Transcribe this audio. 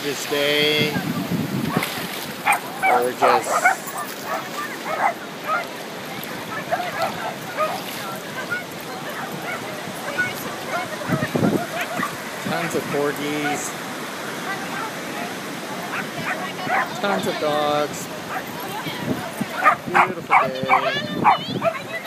gorgeous day. Gorgeous. Tons of corgis. Tons of dogs. Beautiful day.